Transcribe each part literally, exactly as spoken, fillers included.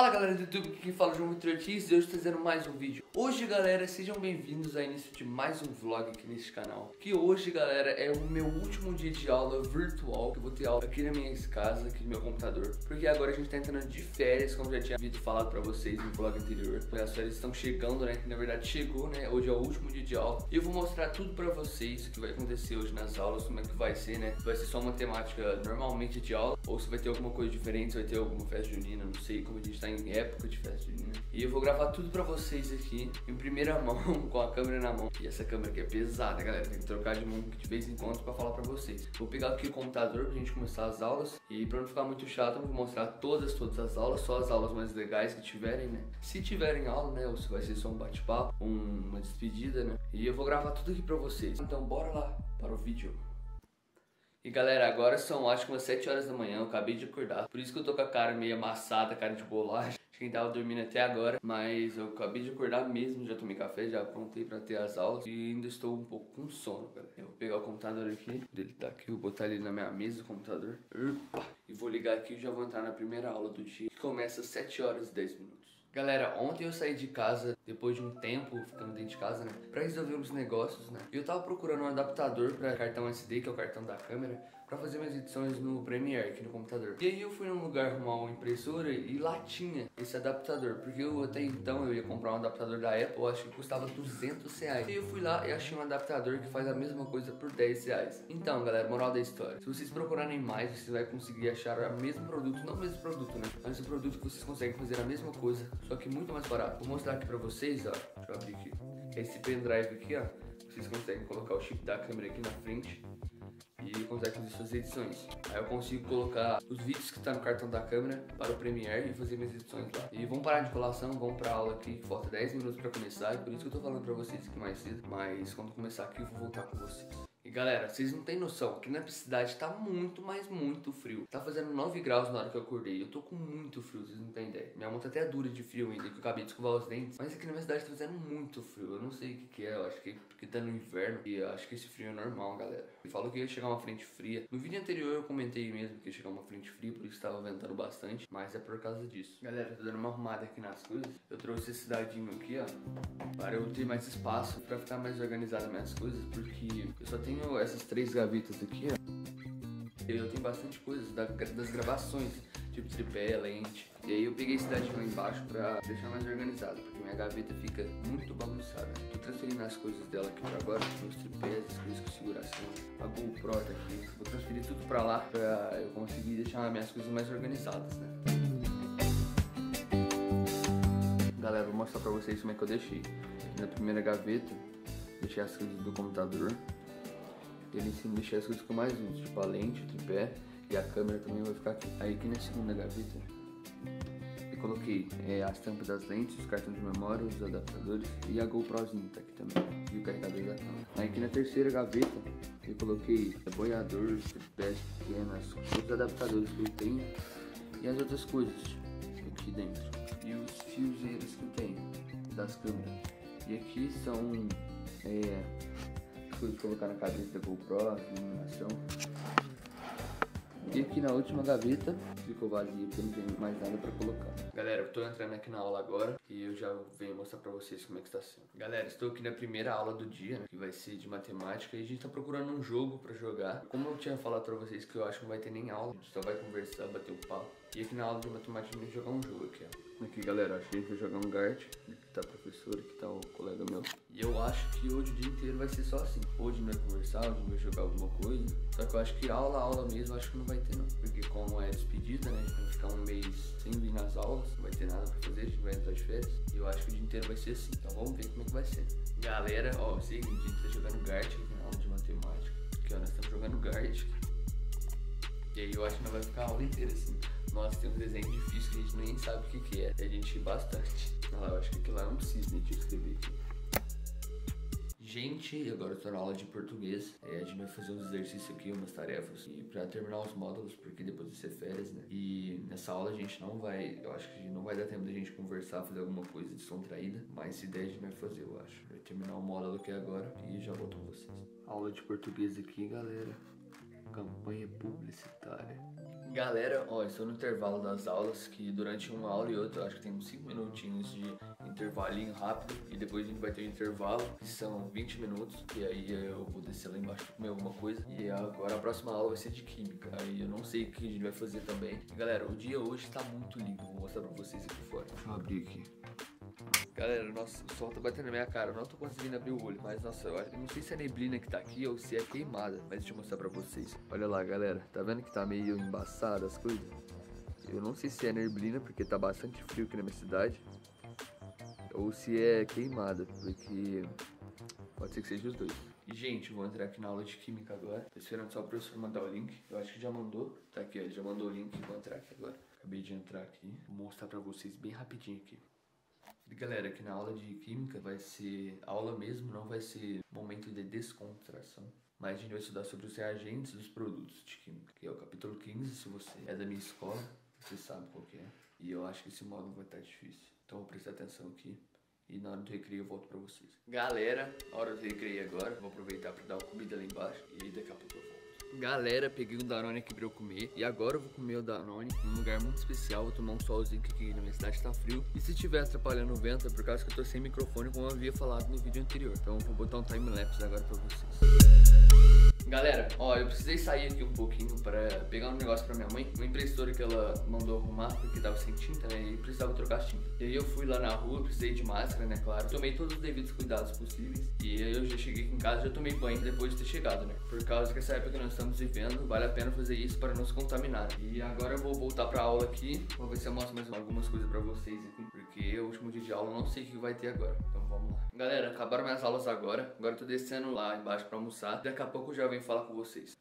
Fala galera do YouTube, quem fala é o João Vitor Ortiz e hoje estou fazendo mais um vídeo. Hoje galera, sejam bem-vindos ao início de mais um vlog aqui nesse canal. Que hoje galera é o meu último dia de aula virtual, que eu vou ter aula aqui na minha casa, aqui no meu computador. Porque agora a gente está entrando de férias, como já tinha vídeo falado para vocês no vlog anterior. As férias estão chegando, né, que na verdade chegou, né, hoje é o último dia de aula. E eu vou mostrar tudo para vocês, o que vai acontecer hoje nas aulas, como é que vai ser, né. Vai ser só uma temática normalmente de aula, ou se vai ter alguma coisa diferente, se vai ter alguma festa junina, não sei, como a gente tá em época de festa, né? E eu vou gravar tudo pra vocês aqui em primeira mão, com a câmera na mão. E essa câmera aqui é pesada, galera, tem que trocar de mão de vez em quando pra falar pra vocês. Vou pegar aqui o computador pra gente começar as aulas. E pra não ficar muito chato, eu vou mostrar todas, todas as aulas. Só as aulas mais legais que tiverem, né? Se tiverem aula, né? Ou se vai ser só um bate-papo, um, uma despedida, né? E eu vou gravar tudo aqui pra vocês. Então bora lá para o vídeo. E galera, agora são acho que umas sete horas da manhã, eu acabei de acordar. Por isso que eu tô com a cara meio amassada, cara de bolacha. Quem tava dormindo até agora, mas eu acabei de acordar mesmo, já tomei café, já aprontei pra ter as aulas e ainda estou um pouco com sono, galera. Eu vou pegar o computador aqui, dele tá aqui, vou botar ele na minha mesa, o computador. Opa! E vou ligar aqui e já vou entrar na primeira aula do dia, que começa às sete horas e dez minutos. Galera, ontem eu saí de casa, depois de um tempo ficando dentro de casa, né, pra resolver uns negócios, né. E eu tava procurando um adaptador pra cartão S D, que é o cartão da câmera, pra fazer minhas edições no Premiere, aqui no computador. E aí eu fui num lugar arrumar uma impressora e lá tinha esse adaptador, porque eu até então eu ia comprar um adaptador da Apple, acho que custava duzentos reais. E aí eu fui lá e achei um adaptador que faz a mesma coisa por dez reais. Então galera, moral da história, se vocês procurarem mais, vocês vão conseguir achar o mesmo produto, não o mesmo produto, né, mas o produto que vocês conseguem fazer a mesma coisa, só que muito mais barato. Vou mostrar aqui pra vocês, ó. Deixa eu abrir aqui. Esse pendrive aqui, ó. Vocês conseguem colocar o chip da câmera aqui na frente e consegue fazer suas edições. Aí eu consigo colocar os vídeos que tá no cartão da câmera para o Premiere e fazer minhas edições lá. E vamos parar de colação, vamos pra aula aqui, que falta dez minutos pra começar. E por isso que eu tô falando pra vocês aqui mais cedo, mas quando começar aqui eu vou voltar com vocês. E galera, vocês não tem noção, aqui na cidade tá muito, mas muito frio. Tá fazendo nove graus na hora que eu acordei. Eu tô com muito frio, vocês não tem ideia. Minha mão tá até dura de frio ainda, que eu acabei de escovar os dentes. Mas aqui na minha cidade tá fazendo muito frio. Eu não sei o que que é, eu acho que é porque tá no inverno. E eu acho que esse frio é normal, galera. Ele falou que ia chegar uma frente fria. No vídeo anterior eu comentei mesmo que ia chegar uma frente fria, por isso tava ventando bastante. Mas é por causa disso. Galera, eu tô dando uma arrumada aqui nas coisas. Eu trouxe esse dadinho aqui, ó, para eu ter mais espaço, pra ficar mais organizado as minhas coisas, porque eu só tenho Tenho essas três gavetas aqui, ó. Eu tenho bastante coisas das gravações, tipo tripé, lente. E aí eu peguei esse dadinho lá embaixo pra deixar mais organizado, porque minha gaveta fica muito bagunçada. Tô transferindo as coisas dela aqui pra agora, meus tripés, as coisas que eu seguro assim, a GoPro tá aqui. Vou transferir tudo pra lá pra eu conseguir deixar minhas coisas mais organizadas, né? Galera, vou mostrar pra vocês como é que eu deixei. Na primeira gaveta, deixei as coisas do computador. Ele em cima deixa as coisas que eu mais uso, tipo a lente, o tripé e a câmera também vai ficar aqui. Aí aqui na segunda gaveta eu coloquei é, as tampas das lentes, os cartões de memória, os adaptadores e a GoProzinha tá aqui também, e o carregador da câmera. Aí aqui na terceira gaveta eu coloquei boiadores, tripés pequenas, os adaptadores que eu tenho e as outras coisas aqui dentro. E os fiozeiros que eu tenho das câmeras. E aqui são... É, coisa de colocar na cabeça da GoPro, iluminação. E aqui na última gaveta ficou vazia porque não tem mais nada pra colocar. Galera, eu tô entrando aqui na aula agora e eu já venho mostrar pra vocês como é que está sendo. Galera, estou aqui na primeira aula do dia, né, que vai ser de matemática, e a gente tá procurando um jogo pra jogar. Como eu tinha falado pra vocês que eu acho que não vai ter nem aula, a gente só vai conversar, bater o papo. E aqui na aula de matemática a gente vai jogar um jogo aqui, ó. Aqui galera, acho que a gente vai jogar um Gartic. Aqui tá a professora, aqui tá o colega meu. E eu acho que hoje o dia inteiro vai ser só assim. Hoje a gente vai conversar, hoje a gente vai jogar alguma coisa. Só que eu acho que aula, aula mesmo, acho que não vai ter não. Porque como é despedida, né, a gente vai ficar um mês sem vir nas aulas, não vai ter nada pra fazer, a gente vai entrar de férias. E eu acho que o dia inteiro vai ser assim, então vamos ver como é que vai ser. Galera, ó, o seguinte, a gente tá jogando Gartic aqui na aula de matemática. Aqui ó, nós estamos jogando Gartic. E aí eu acho que não vai ficar a aula inteira assim. Nossa, tem um desenho difícil que a gente nem sabe o que que é. E a gente ri bastante. Olha lá, eu acho que aquilo lá é um cisne de escrever aqui. Gente, agora eu tô na aula de português. É, a gente vai fazer uns exercícios aqui, umas tarefas, e pra terminar os módulos, porque depois vai ser férias, né? E nessa aula a gente não vai... Eu acho que não vai dar tempo da gente conversar, fazer alguma coisa descontraída. Mas se der, a gente vai fazer, eu acho. Vai terminar o módulo aqui agora e já volto com vocês. Aula de português aqui, galera. Campanha publicitária. Galera, ó, estou no intervalo das aulas, que durante uma aula e outra, acho que tem uns cinco minutinhos de intervalinho rápido. E depois a gente vai ter um intervalo, que são vinte minutos. E aí eu vou descer lá embaixo pra comer alguma coisa. E agora a próxima aula vai ser de química. Aí eu não sei o que a gente vai fazer também. E, galera, o dia hoje tá muito lindo. Vou mostrar pra vocês aqui fora. Deixa eu abrir aqui. Galera, nossa, o sol tá batendo na minha cara. Eu não tô conseguindo abrir o olho, mas nossa, eu acho, não sei se é neblina que tá aqui ou se é queimada. Mas deixa eu mostrar pra vocês. Olha lá, galera, tá vendo que tá meio embaçada as coisas? Eu não sei se é neblina, porque tá bastante frio aqui na minha cidade, ou se é queimada, porque pode ser que seja os dois. E, gente, vou entrar aqui na aula de química agora. Tô esperando só o professor mandar o link. Eu acho que já mandou. Tá aqui, ó, ele já mandou o link. Vou entrar aqui agora. Acabei de entrar aqui. Vou mostrar pra vocês bem rapidinho aqui. E galera, aqui na aula de química vai ser aula mesmo, não vai ser momento de descontração. Mas a gente vai estudar sobre os reagentes dos produtos de química, que é o capítulo quinze, se você é da minha escola, você sabe qual que é. E eu acho que esse módulo vai estar difícil, então vou prestar atenção aqui. E na hora do recreio eu volto pra vocês. Galera, hora do recreio agora, vou aproveitar pra dar uma comida lá embaixo e daqui a pouco eu volto. Galera, peguei um Danone aqui pra eu comer. E agora eu vou comer o Danone num lugar muito especial. Vou tomar um solzinho que aqui na minha cidade tá frio. E se tiver atrapalhando o vento é por causa que eu tô sem microfone, como eu havia falado no vídeo anterior. Então eu vou botar um time-lapse agora pra vocês. Galera, ó, eu precisei sair aqui um pouquinho pra pegar um negócio pra minha mãe. Uma impressora que ela mandou arrumar, porque tava sem tinta, né, e precisava trocar as tintas. E aí eu fui lá na rua, precisei de máscara, né, claro. Tomei todos os devidos cuidados possíveis. E aí eu já cheguei aqui em casa, já tomei banho depois de ter chegado, né. Por causa que essa época que nós estamos vivendo, vale a pena fazer isso para não se contaminar. E agora eu vou voltar pra aula aqui. Vou ver se eu mostro mais algumas coisas pra vocês aqui, porque é o último dia de aula, eu não sei o que vai ter agora. Então vamos lá. Galera, acabaram minhas aulas agora. Agora eu tô descendo lá embaixo pra almoçar. Daqui a pouco eu já venho falar com vocês.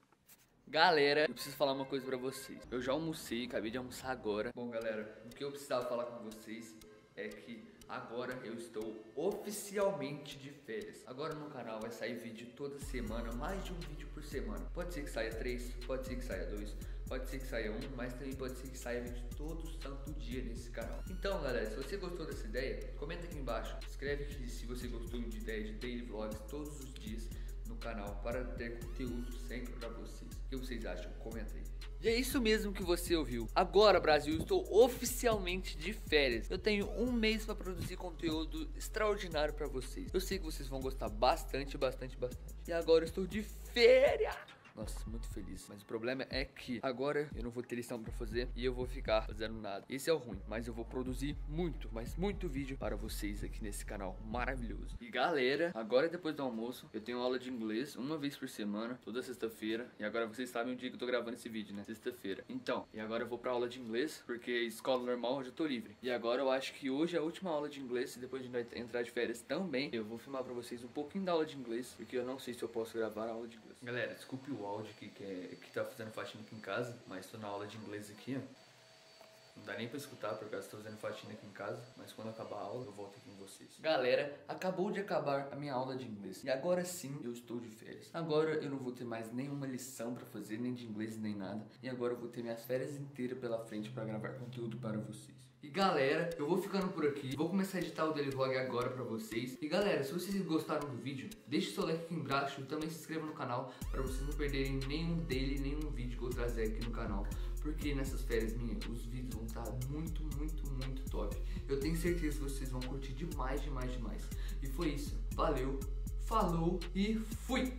Galera, eu preciso falar uma coisa pra vocês. Eu já almocei, acabei de almoçar agora. Bom, galera, o que eu precisava falar com vocês é que agora eu estou oficialmente de férias. Agora no canal vai sair vídeo toda semana, mais de um vídeo por semana. Pode ser que saia três, pode ser que saia dois, pode ser que saia um, mas também pode ser que saia vídeo todo santo dia nesse canal. Então, galera, se você gostou dessa ideia, comenta aqui embaixo. Escreve aqui se você gostou de ideia de daily vlogs todos os dias no canal, para ter conteúdo sempre pra vocês. O que vocês acham? Comenta aí. E é isso mesmo que você ouviu. Agora, Brasil, eu estou oficialmente de férias. Eu tenho um mês para produzir conteúdo extraordinário pra vocês. Eu sei que vocês vão gostar bastante, bastante, bastante. E agora eu estou de férias. Nossa, muito feliz. Mas o problema é que agora eu não vou ter lição pra fazer e eu vou ficar fazendo nada. Esse é o ruim, mas eu vou produzir muito, mas muito vídeo para vocês aqui nesse canal maravilhoso. E galera, agora depois do almoço eu tenho aula de inglês uma vez por semana, toda sexta-feira. E agora vocês sabem o dia que eu tô gravando esse vídeo, né? Sexta-feira. Então, e agora eu vou pra aula de inglês, porque escola normal hoje eu tô livre. E agora eu acho que hoje é a última aula de inglês e depois de entrar de férias também. Eu vou filmar pra vocês um pouquinho da aula de inglês, porque eu não sei se eu posso gravar a aula de inglês. Galera, desculpe o áudio que, que, é, que tá fazendo faxina aqui em casa, mas tô na aula de inglês aqui, ó. Não dá nem pra escutar, por causa que tô fazendo faxina aqui em casa, mas quando acabar a aula eu volto aqui com vocês. Galera, acabou de acabar a minha aula de inglês e agora sim eu estou de férias. Agora eu não vou ter mais nenhuma lição pra fazer, nem de inglês, nem nada. E agora eu vou ter minhas férias inteiras pela frente pra gravar conteúdo para vocês. E galera, eu vou ficando por aqui. Vou começar a editar o daily vlog agora pra vocês. E galera, se vocês gostaram do vídeo, deixe seu like aqui embaixo e também se inscreva no canal, pra vocês não perderem nenhum daily, nenhum vídeo que eu trazer aqui no canal. Porque nessas férias minhas, os vídeos vão estar muito, muito, muito top. Eu tenho certeza que vocês vão curtir demais, demais, demais. E foi isso, valeu, falou e fui!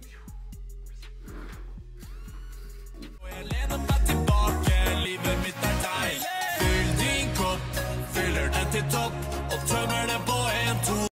Fyll din kopp, fyller den till topp och tömmer den på en ton.